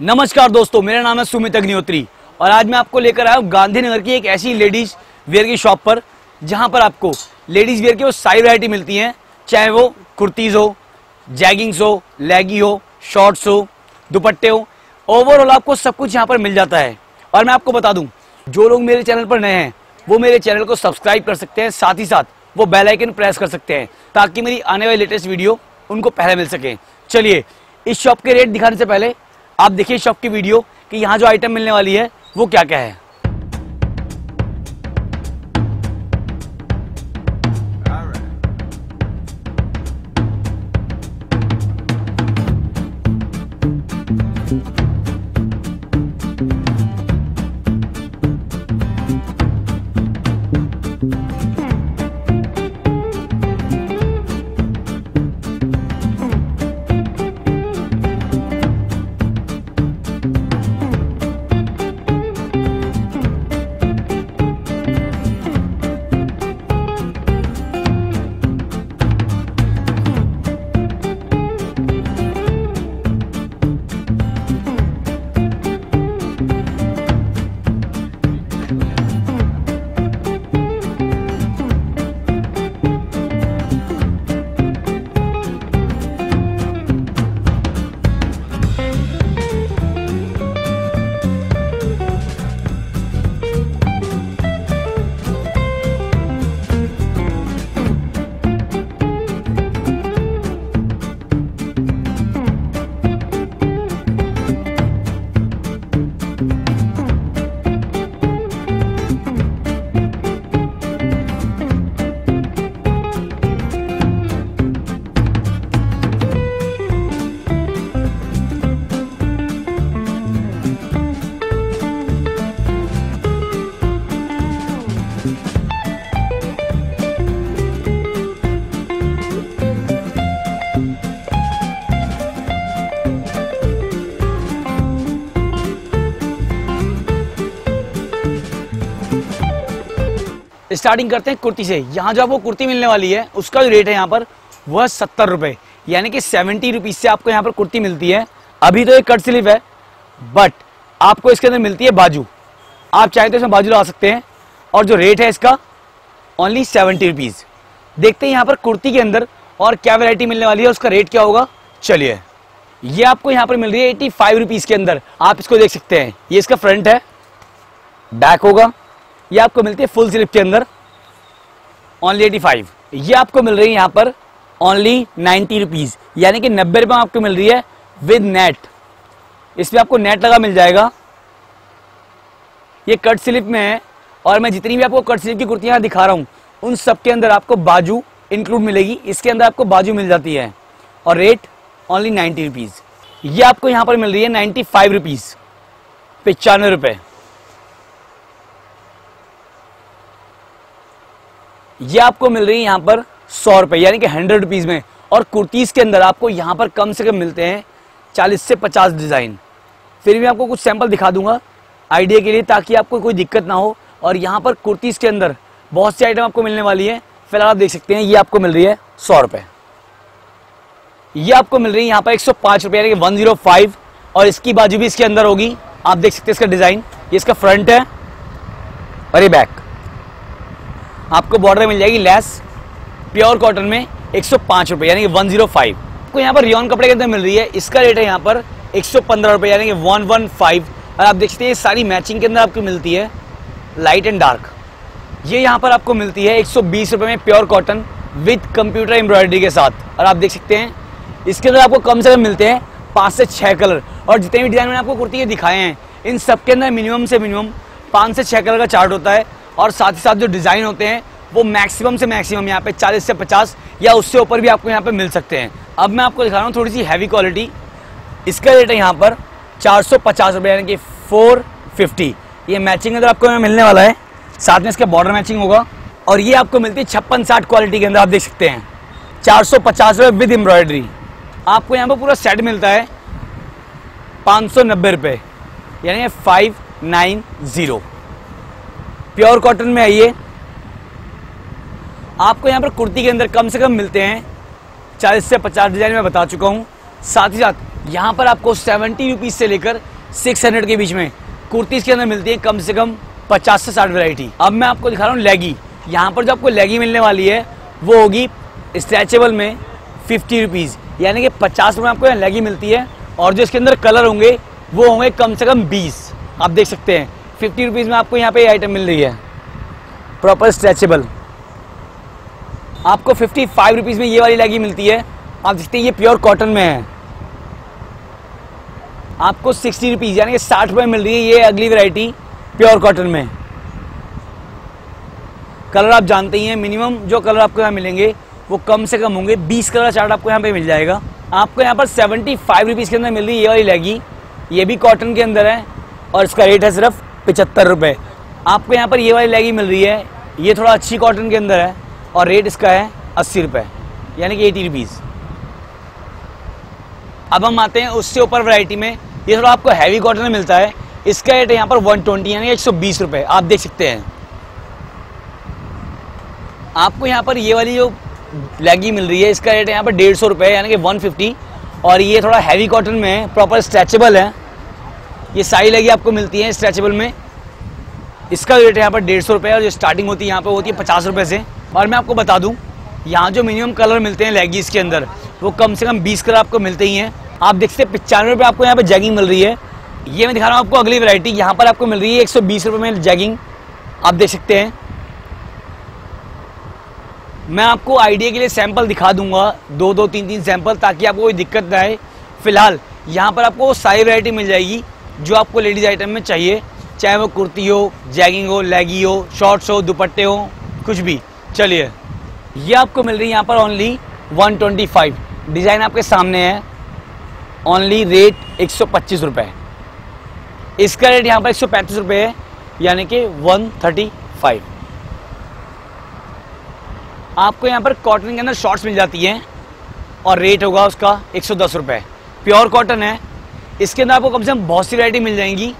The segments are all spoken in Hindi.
नमस्कार दोस्तों, मेरा नाम है सुमित अग्निहोत्री और आज मैं आपको लेकर आया हूँ गांधीनगर की एक ऐसी लेडीज वेयर की शॉप पर जहाँ पर आपको लेडीज वेयर की वो सारी वैरायटी मिलती हैं, चाहे वो कुर्तीज हो, जैगिंग्स हो, लेगी हो, शॉर्ट्स हो, दुपट्टे हो, ओवरऑल आपको सब कुछ यहाँ पर मिल जाता है। और मैं आपको बता दूं, जो लोग मेरे चैनल पर नए हैं वो मेरे चैनल को सब्सक्राइब कर सकते हैं, साथ ही साथ वो बेल आइकन प्रेस कर सकते हैं ताकि मेरी आने वाली लेटेस्ट वीडियो उनको पहले मिल सके। चलिए इस शॉप के रेट दिखाने से पहले आप देखिए इस शॉप की वीडियो कि यहाँ जो आइटम मिलने वाली है वो क्या क्या है। स्टार्टिंग करते हैं कुर्ती से। यहाँ जो आपको कुर्ती मिलने वाली है उसका जो रेट है यहाँ पर वह 70 रुपये, यानी कि 70 रुपीज़ से आपको यहाँ पर कुर्ती मिलती है। अभी तो ये कट स्लीव है बट आपको इसके अंदर मिलती है बाजू, आप चाहे तो इसमें बाजू लगा सकते हैं। और जो रेट है इसका ओनली 70 रुपीज़। देखते हैं यहाँ पर कुर्ती के अंदर और क्या वेरायटी मिलने वाली है, उसका रेट क्या होगा। चलिए ये आपको यहाँ पर मिल रही है 85 रुपीज़ के अंदर। आप इसको देख सकते हैं, ये इसका फ्रंट है, बैक होगा। ये आपको मिलती है फुल स्लीव के अंदर ओनली 85। ये आपको मिल रही है यहाँ पर ओनली 90 रुपीज़, यानी कि 90 रुपये आपको मिल रही है विद नेट। इसमें आपको नेट लगा मिल जाएगा। ये कट स्लीव में है और मैं जितनी भी आपको कट स्लीव की कुर्तियाँ दिखा रहा हूँ उन सब के अंदर आपको बाजू इंक्लूड मिलेगी। इसके अंदर आपको बाजू मिल जाती है और रेट ओनली 90 रुपीज़। ये आपको यहाँ पर मिल रही है 95 रुपीज़, 95 रुपये। ये आपको मिल रही है यहाँ पर 100 रुपये, यानी कि 100 रुपीज़ में। और कुर्तीज़ के अंदर आपको यहाँ पर कम से कम मिलते हैं 40 से 50 डिज़ाइन। फिर भी आपको कुछ सैंपल दिखा दूंगा आइडिया के लिए, ताकि आपको कोई दिक्कत ना हो। और यहाँ पर कुर्तीज़ के अंदर बहुत सी आइटम आपको मिलने वाली है। फिलहाल आप देख सकते हैं ये आपको मिल रही है 100 रुपये। ये आपको मिल रही है यहाँ पर 105 रुपये, यानी कि 105। और इसकी बाजू भी इसके अंदर होगी, आप देख सकते हैं इसका डिज़ाइन। ये इसका फ्रंट है और ये बैक। आपको बॉर्डर मिल जाएगी लेस, प्योर कॉटन में 105 रुपये, यानी कि 105। आपको यहाँ पर रियॉन कपड़े के अंदर मिल रही है, इसका रेट है यहाँ पर 115 रुपये, यानी कि 115। और आप देखते हैं ये सारी मैचिंग के अंदर आपको मिलती है लाइट एंड डार्क। ये यहाँ पर आपको मिलती है 120 रुपये में, pure cotton with computer embroidery के साथ। और आप देख सकते हैं इसके अंदर आपको कम से कम मिलते हैं 5 से 6 कलर। और जितने भी डिज़ाइन मैंने आपको कुर्ती के दिखाए हैं इन सब के अंदर मिनिमम से मिनिमम 5 से 6 कलर का चार्ट होता है। और साथ ही साथ जो डिज़ाइन होते हैं वो मैक्सिमम से मैक्सिमम यहाँ पे 40 से 50 या उससे ऊपर भी आपको यहाँ पे मिल सकते हैं। अब मैं आपको दिखा रहा हूँ थोड़ी सी हैवी क्वालिटी। इसका रेट है यहाँ पर 450 रुपये, यानी कि 450। ये मैचिंग अंदर आपको यहाँ मिलने वाला है, साथ में इसका बॉर्डर मैचिंग होगा। और ये आपको मिलती है 56-60 क्वालिटी के अंदर, आप देख सकते हैं 450 रुपये विद एम्ब्रॉयडरी। आपको यहाँ पर पूरा सेट मिलता है 590 रुपये, यानी 590। प्योर कॉटन में है ये। आपको यहाँ पर कुर्ती के अंदर कम से कम मिलते हैं 40 से 50 डिज़ाइन में बता चुका हूँ। साथ ही साथ यहाँ पर आपको 70 रुपीज़ से लेकर 600 के बीच में कुर्तीज़ के अंदर मिलती हैं कम से कम 50 से 60 वेराइटी। अब मैं आपको दिखा रहा हूँ लेगी। यहाँ पर जो आपको लेगी मिलने वाली है वो होगी स्ट्रेचेबल में 50 रुपीज़, यानी कि 50 रुपये आपको लेगी मिलती है। और जो इसके अंदर कलर होंगे वो होंगे कम से कम 20। आप देख सकते हैं 50 रुपीज़ में आपको यहाँ पे ये आइटम मिल रही है प्रॉपर स्ट्रेचेबल। आपको 55 रुपीज़ में ये वाली लेगी मिलती है। आप देखते हैं ये प्योर कॉटन में है। आपको 60 रुपीज़ यानी कि 60 रुपये मिल रही है ये अगली वैरायटी प्योर कॉटन में। कलर आप जानते ही हैं, मिनिमम जो कलर आपको यहाँ मिलेंगे वो कम से कम होंगे 20 कलर चार्ट आपको यहाँ पे मिल जाएगा। आपको यहाँ पर 75 रुपीज़ के अंदर मिल रही है ये वाली लेगी, ये भी कॉटन के अंदर है और इसका रेट है सिर्फ 75 रुपये। आपको यहाँ पर ये वाली लेगी मिल रही है, ये थोड़ा अच्छी कॉटन के अंदर है और रेट इसका है 80 रुपये यानी कि 80 रुपीज़। अब हम आते हैं उससे ऊपर वैरायटी में। ये थोड़ा आपको हैवी कॉटन में मिलता है, इसका रेट है यहाँ पर 120 यानी 120 रुपये। आप देख सकते हैं आपको यहाँ पर ये वाली जो लेगी मिल रही है इसका रेट है यहाँ पर 150 रुपये यानी कि 150। और ये थोड़ा हैवी कॉटन में है, प्रॉपर स्ट्रेचेबल है। ये सारी लेगी आपको मिलती है स्ट्रेचेबल में, इसका रेट है यहाँ पर 150 रुपये और जो स्टार्टिंग होती है यहाँ पर होती है 50 रुपये से। और मैं आपको बता दूँ यहाँ जो मिनिमम कलर मिलते हैं लेगीज़ के अंदर वो कम से कम 20 कलर आपको मिलते ही हैं। आप देख सकते हैं 95 रुपये आपको यहाँ पर जैगिंग मिल रही है। ये मैं दिखा रहा हूँ आपको अगली वैरायटी, यहाँ पर आपको मिल रही है 120 रुपये में जैगिंग। आप देख सकते हैं, मैं आपको आइडिया के लिए सैंपल दिखा दूंगा, दो तीन सैंपल, ताकि आपको कोई दिक्कत ना आए। फिलहाल यहाँ पर आपको सारी वैरायटी मिल जाएगी जो आपको लेडीज़ आइटम में चाहिए, चाहे वो कुर्ती हो, जैगिंग हो, लेगी हो, शॉर्ट्स हो, दुपट्टे हो, कुछ भी। चलिए ये आपको मिल रही है यहाँ पर ओनली 125। डिज़ाइन आपके सामने है, ओनली रेट 125 रुपये। इसका रेट यहाँ पर 135 रुपये है यानी कि 135। आपको यहाँ पर कॉटन के अंदर शॉर्ट्स मिल जाती हैं और रेट होगा उसका 110 रुपये। प्योर कॉटन है, इसके अंदर आपको कम से कम बहुत सी वैरायटी मिल जाएंगी।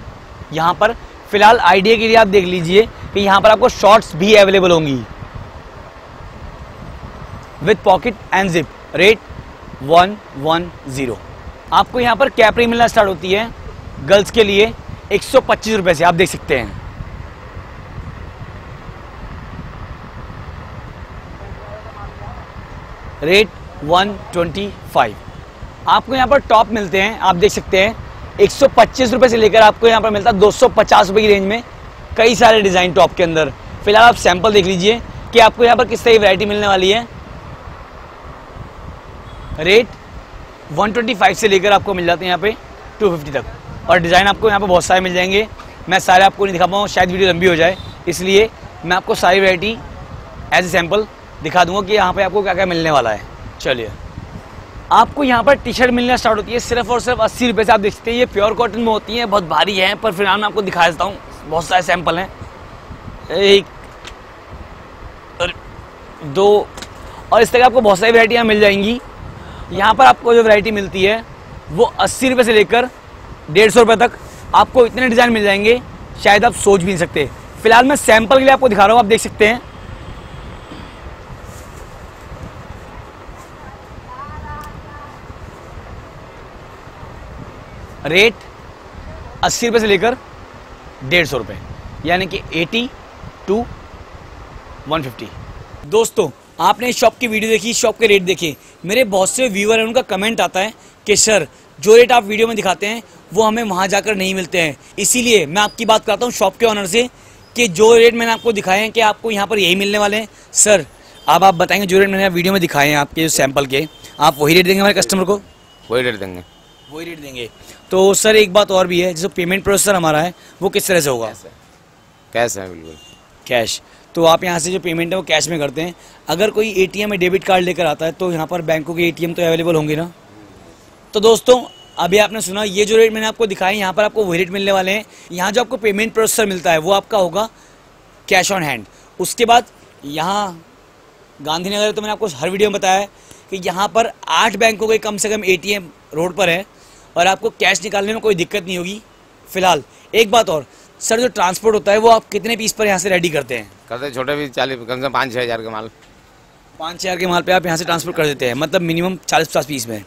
यहाँ पर फ़िलहाल आइडिया के लिए आप देख लीजिए कि यहाँ पर आपको शॉर्ट्स भी अवेलेबल होंगी with pocket and zip, rate 110। आपको यहाँ पर कैपरी मिलना स्टार्ट होती है गर्ल्स के लिए 125 रुपये से। आप देख सकते हैं रेट 125। आपको यहाँ पर टॉप मिलते हैं, आप देख सकते हैं 125 रुपये से लेकर आपको यहाँ पर मिलता है 250 रुपये की रेंज में कई सारे डिज़ाइन टॉप के अंदर। फिलहाल आप सैंपल देख लीजिए कि आपको यहाँ पर किस तरह की वैरायटी मिलने वाली है। रेट 125 से लेकर आपको मिल जाते हैं यहाँ पे 250 तक, और डिज़ाइन आपको यहाँ पर बहुत सारे मिल जाएंगे। मैं सारे आपको नहीं दिखा पाऊँ, शायद वीडियो लंबी हो जाए, इसलिए मैं आपको सारी वैरायटी एज ए सैम्पल दिखा दूंगा कि यहाँ पे आपको क्या क्या मिलने वाला है। चलिए आपको यहाँ पर टी शर्ट मिलना स्टार्ट होती है सिर्फ और सिर्फ 80 रुपये से। आप देखते हैं ये प्योर कॉटन में होती है, बहुत भारी है, पर फिलहाल मैं आपको दिखा देता हूँ, बहुत सारे सैंपल हैं, 1 और 2 और इस तरह आपको बहुत सारी वैरायटियाँ मिल जाएंगी। यहाँ पर आपको जो वैरायटी मिलती है वो 80 रुपये से लेकर 150 रुपये तक आपको इतने डिज़ाइन मिल जाएंगे शायद आप सोच भी नहीं सकते। फिलहाल मैं सैंपल के लिए आपको दिखा रहा हूँ, आप देख सकते हैं। रेट 80 रुपये से लेकर 150 रुपये यानी कि 80 to 150। दोस्तों आपने शॉप की वीडियो देखी, शॉप के रेट देखे। मेरे बहुत से व्यूअर हैं, उनका कमेंट आता है कि सर जो रेट आप वीडियो में दिखाते हैं वो हमें वहाँ जाकर नहीं मिलते हैं। इसीलिए मैं आपकी बात कराता हूँ शॉप के ऑनर से कि जो रेट मैंने आपको दिखाए हैं कि आपको यहाँ पर यही मिलने वाले हैं। सर अब आप बताएंगे जो रेट मैंने वीडियो में दिखाए हैं आपके जो सैम्पल के, आप वही रेट देंगे हमारे कस्टमर को? वही रेट देंगे, वही रेट देंगे। तो सर एक बात और भी है, जो पेमेंट प्रोसेसर हमारा है वो किस तरह से होगा? कैश है, बिल्कुल कैश। तो आप यहाँ से जो पेमेंट है वो कैश में करते हैं। अगर कोई एटीएम में डेबिट कार्ड लेकर आता है तो यहाँ पर बैंकों के एटीएम तो अवेलेबल होंगे ना। तो दोस्तों अभी आपने सुना ये जो रेट मैंने आपको दिखाए यहाँ पर आपको वही रेट मिलने वाले हैं। यहाँ जो आपको पेमेंट प्रोसेसर मिलता है वो आपका होगा कैश ऑन हैंड। उसके बाद यहाँ गांधीनगर तो मैंने आपको हर वीडियो में बताया है कि यहाँ पर 8 बैंकों के कम से कम एटीएम रोड पर है और आपको कैश निकालने में कोई दिक्कत नहीं होगी। फिलहाल एक बात और सर, जो ट्रांसपोर्ट होता है वो आप कितने पीस पर यहाँ से रेडी करते हैं? करते छोटे भी 40 कम से 5-6 हज़ार का माल। 5-6 हज़ार के माल पे आप यहाँ से ट्रांसफर कर देते हैं, मतलब मिनिमम 40-50 पीस में।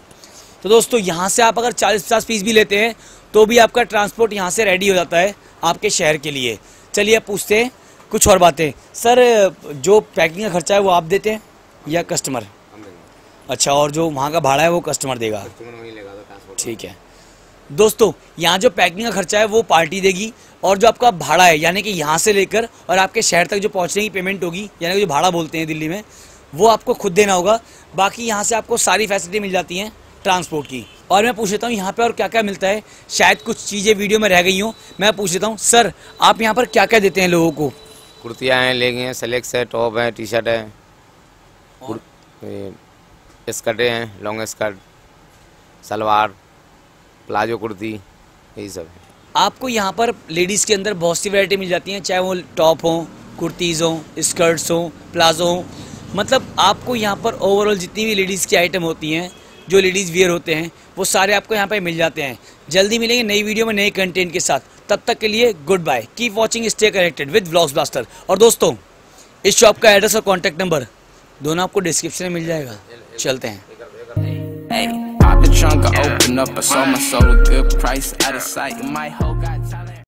तो दोस्तों यहाँ से आप अगर 40-50 पीस भी लेते हैं तो भी आपका ट्रांसपोर्ट यहाँ से रेडी हो जाता है आपके शहर के लिए। चलिए आप पूछते हैं कुछ और बातें। सर जो पैकिंग का खर्चा है वो आप देते हैं या कस्टमर? अच्छा, और जो वहाँ का भाड़ा है वो कस्टमर देगा? ठीक है दोस्तों, यहाँ जो पैकिंग का खर्चा है वो पार्टी देगी, और जो आपका भाड़ा है यानी कि यहाँ से लेकर और आपके शहर तक जो पहुँचने की पेमेंट होगी यानी कि जो भाड़ा बोलते हैं दिल्ली में, वो आपको खुद देना होगा। बाकी यहाँ से आपको सारी फैसिलिटी मिल जाती हैं ट्रांसपोर्ट की। और मैं पूछ लेता हूँ यहाँ पर और क्या क्या मिलता है, शायद कुछ चीज़ें वीडियो में रह गई हों। मैं पूछ लेता हूँ सर, आप यहाँ पर क्या क्या देते हैं लोगों को? कुर्तियाँ हैं, लेगिंग हैं, सेलेक्स है, टॉप है, टी शर्ट है, स्कर्टें हैं, long skirt, salwar, palazzo kurti, यही सब है। आपको यहाँ पर लेडीज़ के अंदर बहुत सी वैरायटी मिल जाती हैं, चाहे वो टॉप हो, कुर्तीज़ हो, स्कर्ट्स हो, प्लाजो हो, मतलब आपको यहाँ पर ओवरऑल जितनी भी लेडीज़ की आइटम होती हैं, जो लेडीज़ वेयर होते हैं, वो सारे आपको यहाँ पर मिल जाते हैं। जल्दी मिलेंगे नई वीडियो में नए कंटेंट के साथ, तब तक के लिए goodbye, keep watching, stay connected with vlogs blaster. और दोस्तों इस शॉप का एड्रेस और कॉन्टैक्ट नंबर दोनों आपको डिस्क्रिप्शन में मिल जाएगा। चलते हैं।